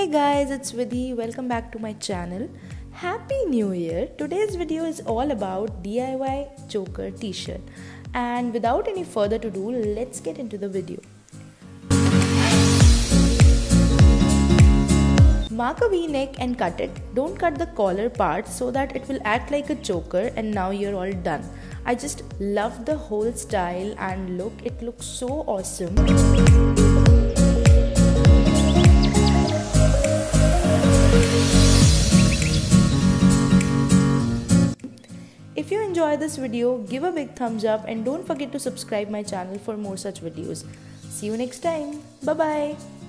Hey guys, it's Vidhi. Welcome back to my channel. Happy New Year! Today's video is all about DIY choker t-shirt. And without any further ado, let's get into the video. Mark a V-neck and cut it. Don't cut the collar part so that it will act like a choker and now you're all done. I just love the whole style and look. It looks so awesome. If you enjoy this video, give a big thumbs up and don't forget to subscribe my channel for more such videos. See you next time. Bye bye.